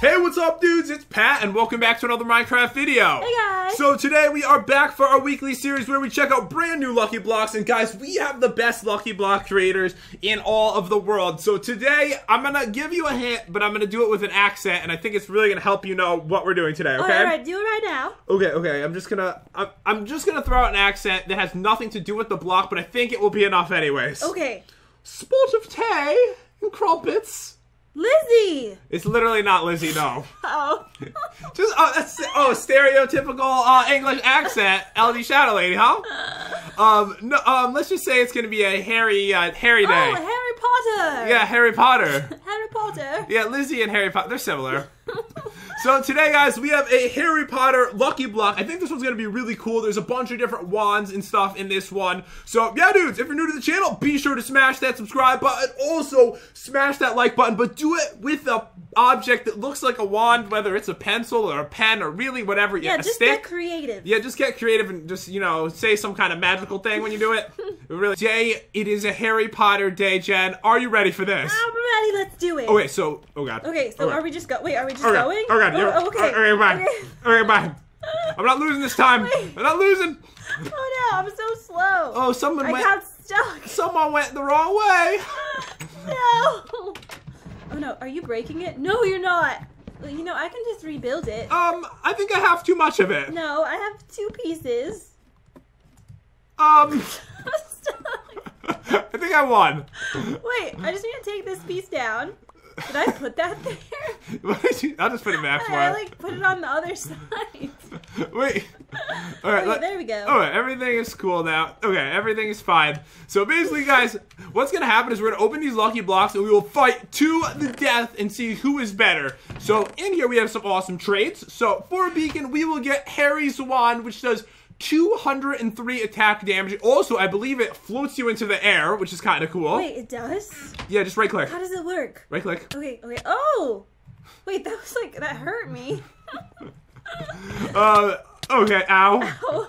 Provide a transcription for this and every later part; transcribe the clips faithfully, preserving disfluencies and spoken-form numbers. Hey, what's up, dudes? It's Pat, and welcome back to another Minecraft video. Hey, guys. So today we are back for our weekly series where we check out brand new Lucky Blocks. And guys, we have the best Lucky Block creators in all of the world. So today, I'm going to give you a hint, but I'm going to do it with an accent. And I think it's really going to help you know what we're doing today, okay? All right, all right. Do it right now. Okay, okay. I'm just going to I'm, I'm just gonna throw out an accent that has nothing to do with the block, but I think it will be enough anyways. Okay. Sport of Tay and Crumpets. Lizzie! It's literally not Lizzie, no. Oh. Just, oh, that's, oh, stereotypical uh, English accent, L D Shadow Lady, huh? Um, no, um, let's just say it's gonna be a Harry, uh, Harry day. Oh, Harry Potter! Yeah, Harry Potter. Harry Potter. Yeah, Lizzie and Harry Potter, they're similar. So today, guys, we have a Harry Potter Lucky Block. I think this one's going to be really cool. There's a bunch of different wands and stuff in this one. So, yeah, dudes, if you're new to the channel, be sure to smash that subscribe button. Also, smash that like button, but do it with an object that looks like a wand, whether it's a pencil or a pen or really whatever. Yeah, yeah just a stick. Get creative. Yeah, just get creative and just, you know, say some kind of magical thing when you do it. Really. Jay, it is a Harry Potter day, Jen. Are you ready for this? I'm ready. Let's do it. Oh, wait, so, oh, God. Okay, so okay. are we just go? Wait, are we just okay. going? Okay. Oh, okay. Okay, bye. Okay. Okay, bye. I'm not losing this time. Wait. I'm not losing. Oh no, I'm so slow. Oh, someone I went. I got stuck. Someone went the wrong way. No. Oh no, are you breaking it? No, you're not. You know, I can just rebuild it. Um, I think I have too much of it. No, I have two pieces. Um. I'm stuck. I think I won. Wait, I just need to take this piece down. Did I put that there? I'll just put it back for you. I like put it on the other side. Wait. All right. Wait, let, there we go. All right. Everything is cool now. Okay. Everything is fine. So basically, guys, what's gonna happen is we're gonna open these lucky blocks and we will fight to the death and see who is better. So in here we have some awesome traits. So for a beacon, we will get Harry's wand, which does two hundred three attack damage. Also, I believe it floats you into the air, which is kind of cool. Wait, it does? Yeah, just right click. How does it work? Right click. Okay, okay. Oh! Wait, that was like, that hurt me. uh, okay, ow. Ow.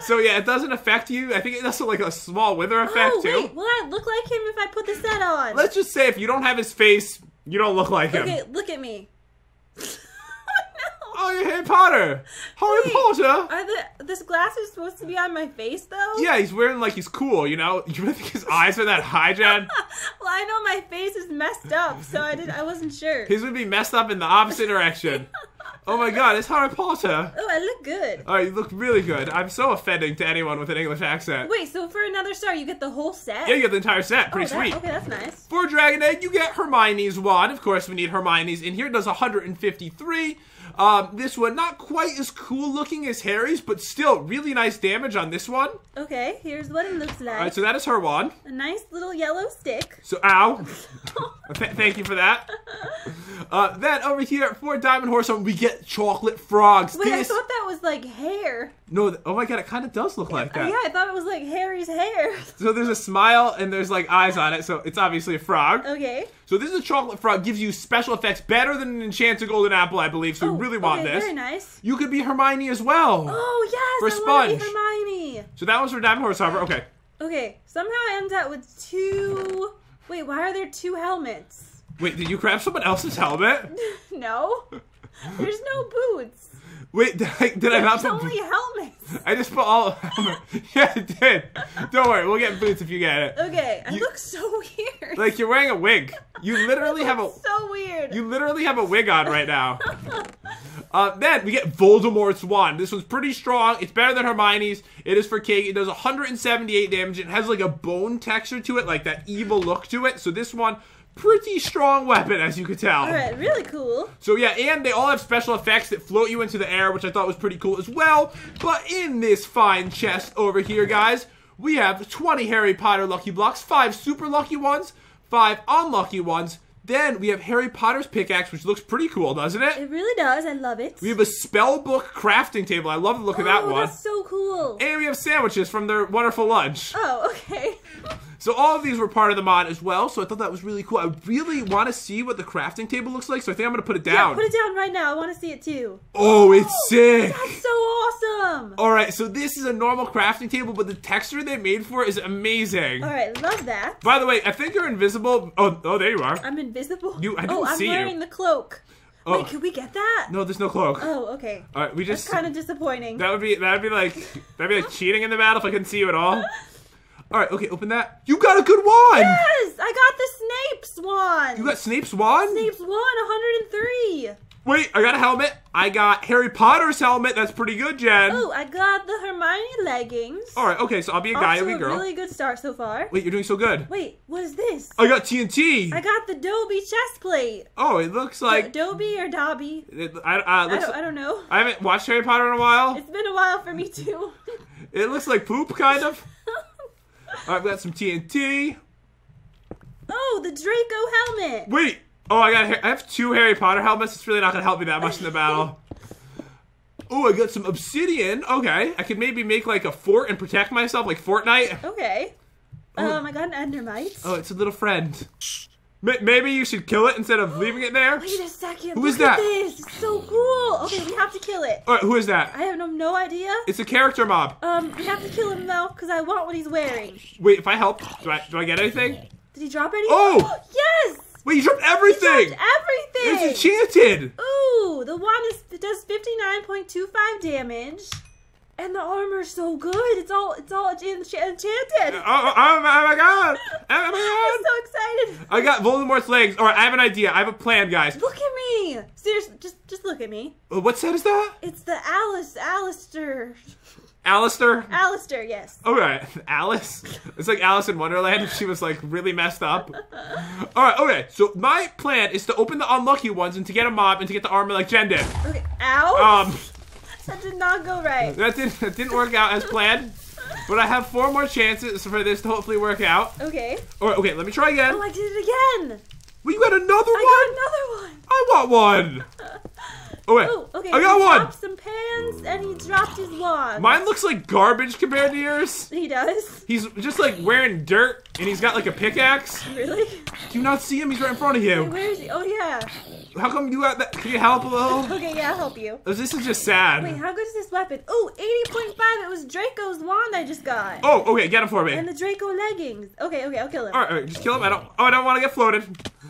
So yeah, it doesn't affect you. I think it does like a small wither effect oh, wait. too. Will I look like him if I put this set on? Let's just say if you don't have his face, you don't look like him. Okay, look at me. Oh, you're Harry Potter! Harry Wait, Potter! Are the this glasses supposed to be on my face though? Yeah, he's wearing like he's cool, you know. You really think his eyes are that high, Jen? Well, I know my face is messed up, so I did I wasn't sure. His would be messed up in the opposite direction. Oh my God, it's Harry Potter! Oh, I look good. Oh, you look really good. I'm so offending to anyone with an English accent. Wait, so for another star, you get the whole set? Yeah, you get the entire set. Pretty oh, that, sweet. Okay, that's nice. For Dragon Egg, you get Hermione's wand. Of course, we need Hermione's in here. It does one hundred fifty-three. Um, this one, not quite as cool looking as Harry's, but still really nice damage on this one. Okay, here's what it looks like. All right, so that is her wand. A nice little yellow stick. So, ow. Th thank you for that. Uh, then over here for Diamond Horse, we get chocolate frogs. Wait, this... I thought that was like hair. No, oh my God, it kind of does look like that. Yeah, I thought it was like Harry's hair. So there's a smile and there's like eyes on it, so it's obviously a frog. Okay. So this is a chocolate frog, gives you special effects better than an enchanted golden apple, I believe, so oh, you really want okay, this. Very nice. You could be Hermione as well. Oh, yes, for I want to be Hermione. So that was for Diamond Horse Hover, okay. Okay, somehow I end up with two, wait, why are there two helmets? Wait, did you grab someone else's helmet? No, there's no boots. Wait, did I, did There's I not put only helmets. I just put all helmets. Yeah, I did. Don't worry, we'll get boots if you get it. Okay, I you, look so weird. Like you're wearing a wig. You literally have a so weird. You literally have a wig on right now. Uh, then we get Voldemort's wand. This one's pretty strong. It's better than Hermione's. It is for King. It does one hundred seventy-eight damage. It has like a bone texture to it, like that evil look to it. So this one. Pretty strong weapon, as you could tell. All right, really cool. So yeah, and they all have special effects that float you into the air, which I thought was pretty cool as well. But in this fine chest over here, guys, we have twenty Harry Potter Lucky Blocks, five super lucky ones, five unlucky ones. Then we have Harry Potter's pickaxe, which looks pretty cool, doesn't it? It really does. I love it. We have a spell book crafting table. I love the look oh, of that one. That's so cool. And we have sandwiches from their wonderful lunch. Oh, okay. So all of these were part of the mod as well, so I thought that was really cool. I really want to see what the crafting table looks like, so I think I'm going to put it down. Yeah, put it down right now. I want to see it too. Oh, it's oh, sick. That's so awesome. All right, so this is a normal crafting table, but the texture they made for it is amazing. All right, love that. By the way, I think you're invisible. Oh, oh there you are. I'm invisible? You, I didn't oh, I'm see wearing you. the cloak. Oh. Wait, can we get that? No, there's no cloak. Oh, okay. All right, we just. That's kind of disappointing. That would be that would be like that'd be like cheating in the battle if I couldn't see you at all. All right, okay, open that. You got a good wand. Yes, I got the Snape's wand. You got Snape's wand. Snape's wand, one hundred and three. Wait, I got a helmet. I got Harry Potter's helmet. That's pretty good, Jen. Oh, I got the Hermione leggings. All right, okay, so I'll be a guy, also, I'll be a girl. Really good start so far. Wait, you're doing so good. Wait, what is this? I got T N T. I got the Dobby chest plate. Oh, it looks like... Do Dobby or Dobby? It, I, uh, looks I, don't, I don't know. I haven't watched Harry Potter in a while. It's been a while for me, too. It looks like poop, kind of. All right, we got some T N T. Oh, the Draco helmet. Wait. Oh, I got. I have two Harry Potter helmets. It's really not gonna help me that much in the battle. Oh, I got some obsidian. Okay, I could maybe make like a fort and protect myself, like Fortnite. Okay. Oh. Um, I got an endermite. Oh, it's a little friend. Maybe you should kill it instead of leaving it there. Wait a second. Who is that? This. It's so cool. Okay, we have to kill it. All right, who is that? I have no, no idea. It's a character mob. Um, we have to kill him though, cause I want what he's wearing. Wait, if I help, do I do I get anything? Did he drop anything? Oh, yes. Wait, you dropped everything. You dropped everything. It's enchanted. Ooh, the wand is does fifty nine point two five damage, and the armor's so good. It's all it's all enchanted. Oh, oh, oh my god! Oh my god! I'm so excited. I got Voldemort's legs. All right, I have an idea. I have a plan, guys. Look at me. Seriously, just just look at me. Uh, what set is that? It's the Alice, Alistair. Alistair? Alistair, yes. All right, Alice. It's like Alice in Wonderland if she was like really messed up. All right, okay. So my plan is to open the unlucky ones and to get a mob and to get the armor like Jen did. Okay. Ow. Um, that did not go right. That didn't. That didn't work out as planned. But I have four more chances for this to hopefully work out. Okay. All right. Okay. Let me try again. Oh, I did it again. Well, you got another one. I got another one. I want one. Oh, wait. Ooh, okay, I got he one. Dropped some pans and he dropped his wand. Mine looks like garbage compared to yours. He does. He's just like wearing dirt and he's got like a pickaxe. Really? Do you not see him? He's right in front of you. Wait, where is he? Oh yeah. How come you got that? Can you help a little? Okay, yeah, I'll help you. This is just sad. Wait, how good is this weapon? Oh, eighty point five. It was Draco's wand I just got. Oh, okay, get him for me. And the Draco leggings. Okay, okay, I'll kill him. All right, all right, just kill him. I don't. Oh, I don't want to get floated.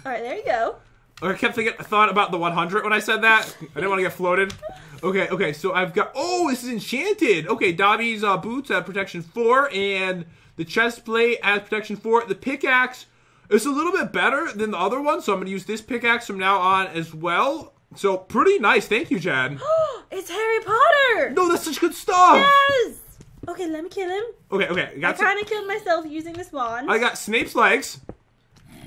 All right, there you go. I kept thinking, I thought about the one hundred when I said that. I didn't want to get floated. Okay, okay, so I've got, oh, this is enchanted. Okay, Dobby's uh, boots at protection four, and the chest plate at protection four. The pickaxe is a little bit better than the other one, so I'm going to use this pickaxe from now on as well. So pretty nice. Thank you, Jen. It's Harry Potter. No, that's such good stuff. Yes. Okay, let me kill him. Okay, okay. Got I kind of killed myself using this wand. I got Snape's legs.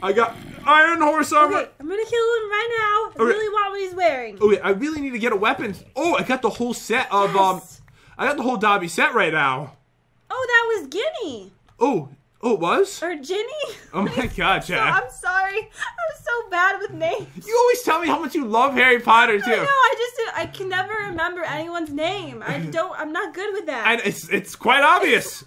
I got iron horse armor. Okay, I'm gonna kill him right now. I okay. really want what he's wearing. Okay, I really need to get a weapon. Oh, I got the whole set of yes. um, I got the whole Dobby set right now. Oh, that was Ginny. Oh, oh, it was? Or Ginny? Oh my god, Jack. So, I'm sorry. I'm so bad with names. You always tell me how much you love Harry Potter too. No, I just did, I can never remember anyone's name. I don't. I'm not good with that. And it's it's quite obvious.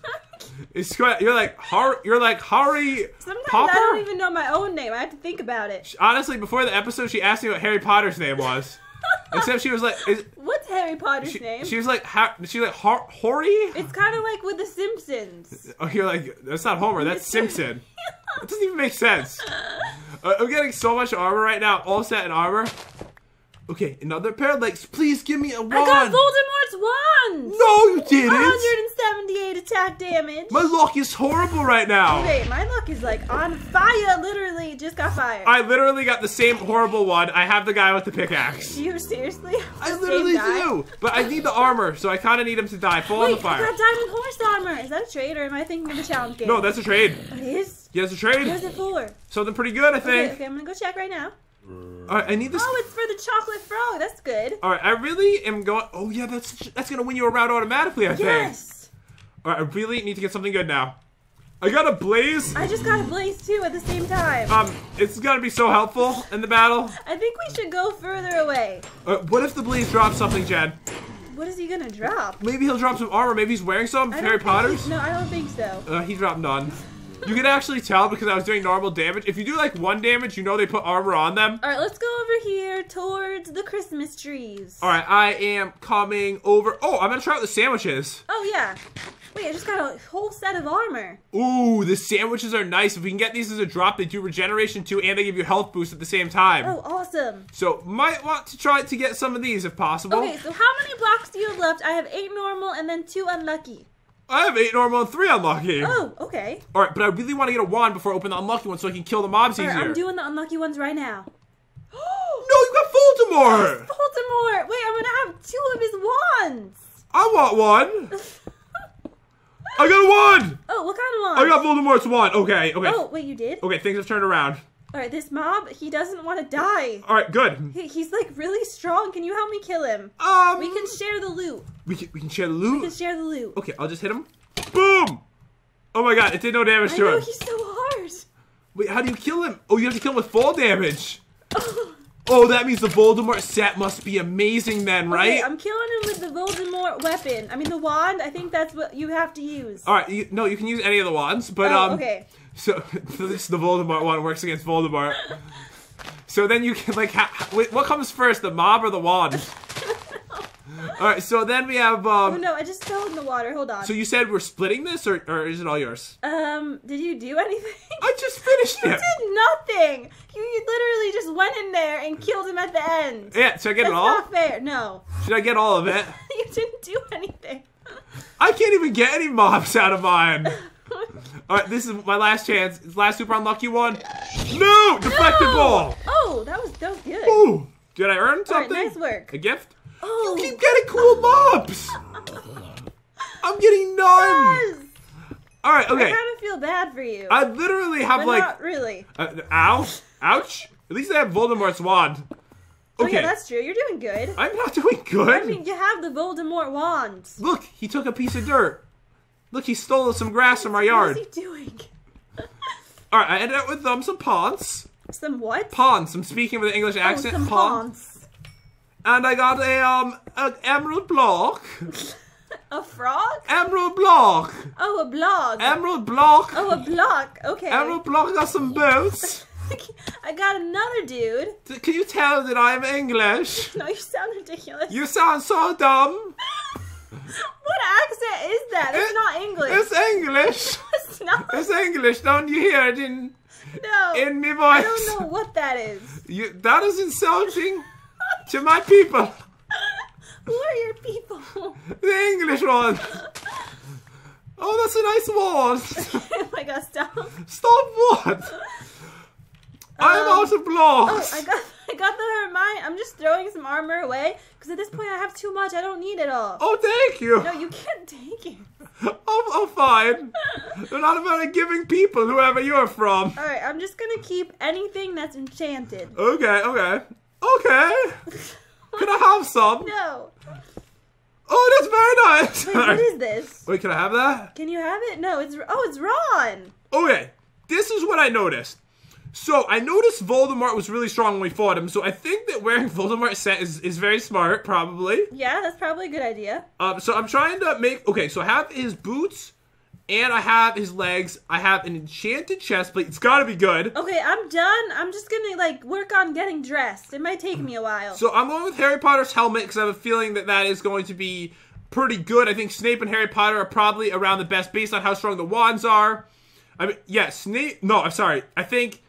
It's quite, you're like Har, you're like Harry Sometimes Popper? I don't even know my own name. I have to think about it. She, honestly, before the episode, she asked me what Harry Potter's name was. Except she was like, is, "What's Harry Potter's she, name?" She was like, ha, "She was like Har, Horry." It's kind of like with the Simpsons. Oh, you're like, that's not Homer. That's Simpson. It doesn't even make sense. Uh, I'm getting so much armor right now. All set in armor. Okay, another pair of legs. Please give me a wand. I got Voldemort's wand. No, you didn't. one hundred seventy-eight attack damage. My luck is horrible right now. Wait, my luck is like on fire. Literally just got fired. I literally got the same horrible one. I have the guy with the pickaxe. You seriously? I literally do. But I need the armor, so I kind of need him to die. Fall Wait, on the fire. I got diamond horse armor. Is that a trade, or am I thinking of a challenge game? No, that's a trade. It is? Yeah, it's a trade. What is it for? Something pretty good, I think. Okay, okay I'm going to go check right now. All right, I need this. Oh, it's for the chocolate frog. That's good. All right, I really am going. Oh yeah, that's that's gonna win you a round automatically, I yes. think. Yes. All right, I really need to get something good now. I got a blaze. I just got a blaze too at the same time. Um, it's gonna be so helpful in the battle. I think we should go further away. All right, what if the blaze drops something, Jen? What is he gonna drop? Maybe he'll drop some armor. Maybe he's wearing some Harry Potter's. No, I don't think so. Uh, he dropped none. You can actually tell because I was doing normal damage. If you do like one damage, you know they put armor on them. All right, let's go over here towards the Christmas trees. All right, I am coming over. Oh, I'm going to try out the sandwiches. Oh, yeah. Wait, I just got a whole set of armor. Ooh, the sandwiches are nice. If we can get these as a drop, they do regeneration too, and they give you health boost at the same time. Oh, awesome. So, might want to try to get some of these if possible. Okay, so how many blocks do you have left? I have eight normal and then two unlucky. I have eight normal and three unlucky. Oh, okay. All right, but I really want to get a wand before I open the unlucky one so I can kill the mobs easier. All right, I'm doing the unlucky ones right now. No, you got Voldemort! Yes, Voldemort! Wait, I'm gonna have two of his wands! I want one! I got a wand! Oh, what kind of wand? I got Voldemort's wand. Okay, okay. Oh, wait, you did? Okay, things have turned around. Alright, this mob, he doesn't want to die. Alright, good. He, he's like really strong. Can you help me kill him? Um. We can share the loot. We can, we can share the loot? We can share the loot. Okay, I'll just hit him. Boom! Oh my god, it did no damage I to know, him. He's so hard. Wait, how do you kill him? Oh, you have to kill him with fall damage. Oh, that means the Voldemort set must be amazing then, right? Okay, I'm killing him with the Voldemort weapon. I mean, the wand, I think that's what you have to use. All right, you, no, you can use any of the wands, but... Oh, um, okay. So, this, the Voldemort wand works against Voldemort. So then you can, like, ha wait, what comes first, the mob or the wand? No. All right, so then we have... Um, oh, no, I just fell in the water. Hold on. So you said we're splitting this, or, or is it all yours? Um, did you do anything? I just finished it. You did nothing. You literally just went in there and killed him at the end. Yeah, should I get That's it all? That's not fair. No. Should I get all of it? You didn't do anything. I can't even get any mobs out of mine. All right, this is my last chance. It's last super unlucky one. No! Deflected no! ball. Oh, that was, that was good. Ooh. Did I earn something? All right, nice work. A gift? Oh. You keep getting cool mobs. I'm getting none. Yes. All right, okay. I kind of feel bad for you. I literally have but like... not really. Uh, ow. Ouch. At least I have Voldemort's wand. Okay, oh, yeah, that's true. You're doing good. I'm not doing good. I mean, you have the Voldemort wand. Look, he took a piece of dirt. Look, he stole some grass from our yard. What is he doing? All right, I ended up with um, some pawns. Some what? Pawns. I'm speaking with an English accent. Oh, some pawns. And I got a um an emerald block. A frog? Emerald block. Oh, a block. Emerald block. Oh, a block. Okay. Emerald block got some boots. I got another dude. Can you tell that I'm English? No, you sound ridiculous. You sound so dumb. What accent is that? It's it, not English. It's English. It's not. It's English. Don't you hear it in, no, in me voice? I don't know what that is. You, that is insulting to my people. Who are your people? The English ones. Oh, that's a nice word. Oh my god, stop. Stop what? Um, I'm out of blocks. Oh, I got, I got the Hermione. I'm just throwing some armor away because at this point I have too much. I don't need it all. Oh, thank you. No, you can't take it. Oh, oh fine. They're not about giving people, whoever you're from. All right, I'm just going to keep anything that's enchanted. Okay, okay. Okay. Can I have some? No. Oh, that's very nice. Wait, what is this? Wait, can I have that? Can you have it? No, it's... Oh, it's Ron. Okay, this is what I noticed. So, I noticed Voldemort was really strong when we fought him, so I think that wearing Voldemort's set is, is very smart, probably. Yeah, that's probably a good idea. Um, so, I'm trying to make... Okay, so I have his boots... And I have his legs. I have an enchanted chest plate. It's gotta be good. Okay, I'm done. I'm just gonna, like, work on getting dressed. It might take me a while. So I'm going with Harry Potter's helmet because I have a feeling that that is going to be pretty good. I think Snape and Harry Potter are probably around the best based on how strong the wands are. I mean, yeah, Snape... No, I'm sorry. I think...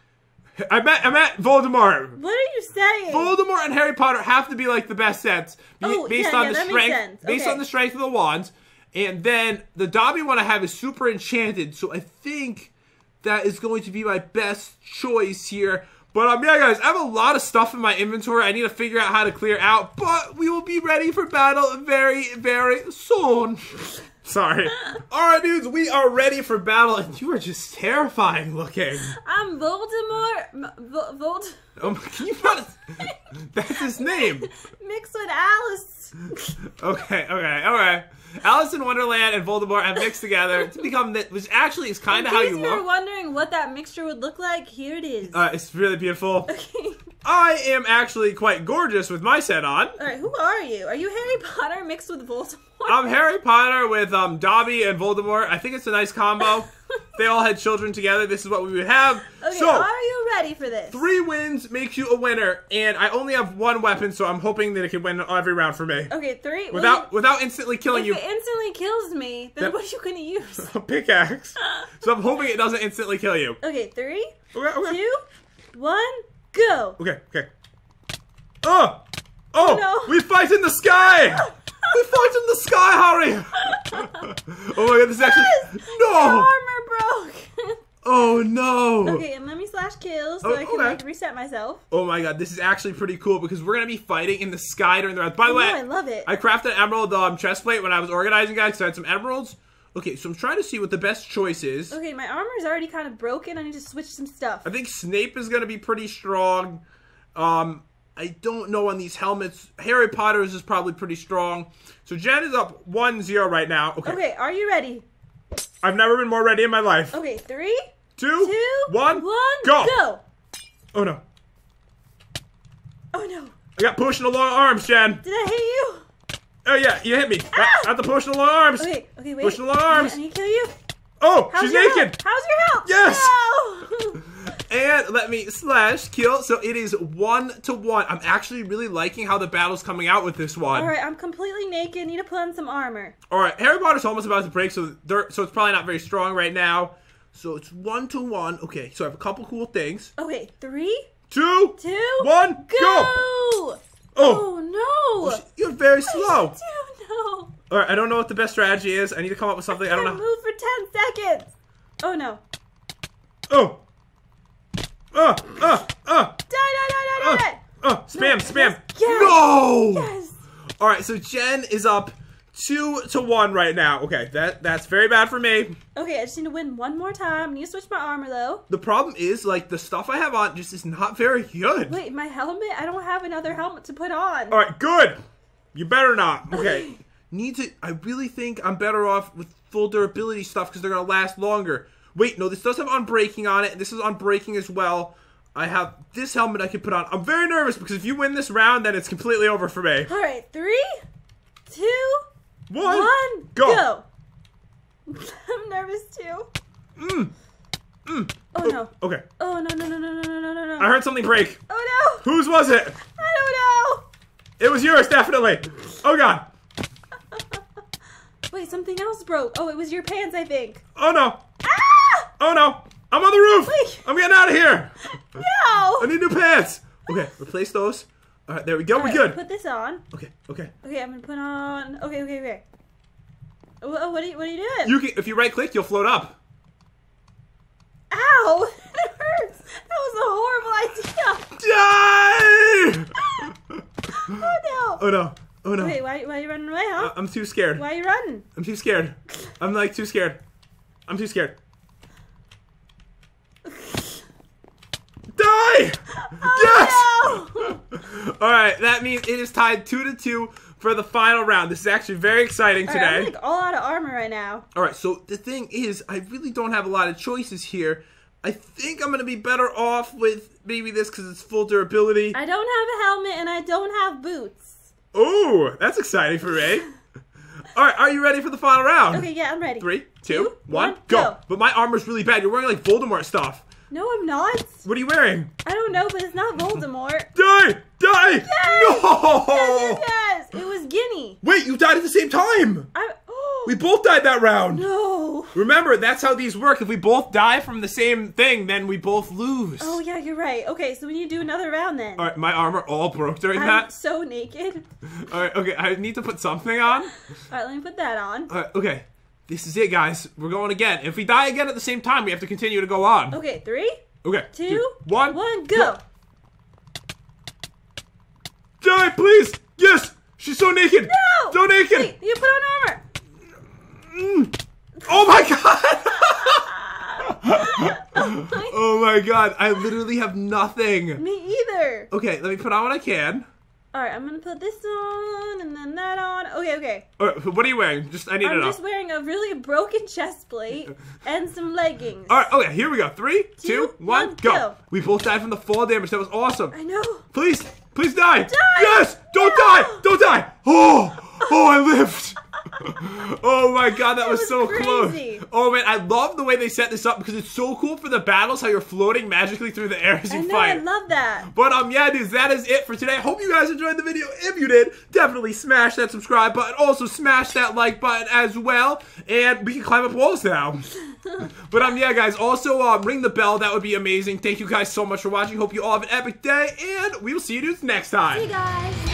I met, I met Voldemort. What are you saying? Voldemort and Harry Potter have to be, like, the best sets. Oh, based yeah, on yeah, the that strength, makes sense. Based okay. on the strength of the wands. And then the Dobby one I have is super enchanted, so I think that is going to be my best choice here. But um, yeah, guys, I have a lot of stuff in my inventory. I need to figure out how to clear out, but we will be ready for battle very, very soon. Sorry. All right, dudes, we are ready for battle, and you are just terrifying looking. I'm Voldemort. Vold. Vold oh, can you not? That's his name. Mixed with Alice. Okay. Okay. All right. Alice in Wonderland and Voldemort have mixed together to become this, which actually is kind of how you look. If you're wondering what that mixture would look like, here it is. Uh, it's really beautiful. Okay. I am actually quite gorgeous with my set on. All right, who are you? Are you Harry Potter mixed with Voldemort? I'm Harry Potter with um, Dobby and Voldemort. I think it's a nice combo. They all had children together. This is what we would have. Okay, so, are you ready for this? Three wins make you a winner, and I only have one weapon, so I'm hoping that it can win every round for me. Okay, three. Without well, without instantly killing if you. If it instantly kills me, then that, what are you going to use? A pickaxe. So I'm hoping it doesn't instantly kill you. Okay, three, okay, okay. two, one, go. Okay, okay. Oh! Oh! Oh no. We fight in the sky! We fight in the sky, Harry! Oh my god, this is actually... Yes! No! Your armor broke! Oh no! Okay, and let me slash kills so oh, I can okay. like, reset myself. Oh my god, this is actually pretty cool because we're going to be fighting in the sky during the round. By the oh, way, no, I love it. I crafted an emerald um, chestplate when I was organizing, guys, so I had some emeralds. Okay, so I'm trying to see what the best choice is. Okay, my armor's already kind of broken. I need to switch some stuff. I think Snape is going to be pretty strong. Um... I don't know on these helmets. Harry Potter's is probably pretty strong. So Jen is up one zero right now. Okay. Okay, are you ready? I've never been more ready in my life. Okay, three, two, two one, one, go. go. Oh no. Oh no. I got push in the long arms, Jen. Did I hit you? Oh yeah, you hit me. Ah! I got the push in the long arms. Okay, okay, wait. Push in the long arms. Can I kill you? Oh, How's she's your naked. Help? How's your help? Yes. No. And let me slash kill. So it is one to one. I'm actually really liking how the battle's coming out with this one. All right, I'm completely naked. Need to put on some armor. All right, Harry Potter's almost about to break, so they're, so it's probably not very strong right now. So it's one to one. Okay, so I have a couple cool things. Okay, three, two, two, one, go. go. Oh. oh no! You're very slow. I do know. All right, I don't know what the best strategy is. I need to come up with something. I, I don't know. Move for ten seconds. Oh no. Oh. Uh, uh, uh. Die, die, die, die, die. Uh, uh, spam, no, spam. Yes, yes, no! Yes. All right, so Jen is up two to one right now. Okay, that that's very bad for me. Okay, I just need to win one more time. I need to switch my armor, though. The problem is, like, the stuff I have on just is not very good. Wait, my helmet? I don't have another helmet to put on. All right, good. You better not. Okay. Need to, I really think I'm better off with full durability stuff because they're going to last longer. Wait, no, this does have unbreaking on it. This is unbreaking as well. I have this helmet I can put on. I'm very nervous because if you win this round, then it's completely over for me. All right, three, two, one, one go. go. I'm nervous too. Mm. Mm. Oh, oh, no. Okay. Oh, no, no, no, no, no, no, no, no. I heard something break. Oh, no. Whose was it? I don't know. It was yours, definitely. Oh, God. Wait, something else broke. Oh, it was your pants, I think. Oh, no. Oh no! I'm on the roof! Wait. I'm getting out of here! No! I need new pants! Okay, replace those. Alright, there we go, All we're right, good. Put this on. Okay, okay. Okay, I'm gonna put on okay, okay, okay. Oh, what are you what are you doing? You can if you right click you'll float up. Ow! It hurts! That was a horrible idea! Die! Oh no! Oh no. Oh no. Wait, why why are you running away, huh? Uh, I'm too scared. Why are you running? I'm too scared. I'm like too scared. I'm too scared. Die! Oh, yes! No! All right, that means it is tied two to two for the final round. This is actually very exciting all today. Right, I'm like all out of armor right now. All right, so the thing is, I really don't have a lot of choices here. I think I'm gonna be better off with maybe this because it's full durability. I don't have a helmet and I don't have boots. Oh, that's exciting for me. All right, are you ready for the final round? Okay, yeah, I'm ready. Three, two, two one, one go. go. But my armor's really bad. You're wearing like Voldemort stuff. No, I'm not. What are you wearing? I don't know, but it's not Voldemort. Die! Die! Yes! No! Yes, yes, yes! It was Ginny. Wait, you died at the same time. I, oh. We both died that round. No. Remember, that's how these work. If we both die from the same thing, then we both lose. Oh, yeah, you're right. Okay, so we need to do another round then. All right, my armor all broke during I'm that. I'm so naked. All right, okay, I need to put something on. All right, let me put that on. All right, okay. This is it, guys. We're going again. If we die again at the same time, we have to continue to go on. Okay, three. Okay. Two. two one. One, go. Die, please. Yes. She's so naked. No. So naked. Wait, you put on armor. Mm. Oh, my God. oh, my oh, my God. I literally have nothing. Me either. Okay, let me put on what I can. All right, I'm gonna put this on and then that on. Okay, okay. All right, what are you wearing? Just I need I'm it I'm just off. wearing a really broken chest plate and some leggings. All right, okay, here we go. Three, two, two one, one, go. go. We both died from the fall damage. That was awesome. I know. Please, please die. Die. Yes, Don't die! Don't die! Oh! Oh, I lived! Oh my god, that was, was so crazy. Close. Oh man, I love the way they set this up because it's so cool for the battles, how you're floating magically through the air as you I know, fight. I love that. But um, yeah, dudes, that is it for today. I hope you guys enjoyed the video. If you did, definitely smash that subscribe button. Also, smash that like button as well. And we can climb up walls now. But um, yeah, guys, also um, ring the bell. That would be amazing. Thank you guys so much for watching. Hope you all have an epic day, and we will see you dudes next time. See you guys.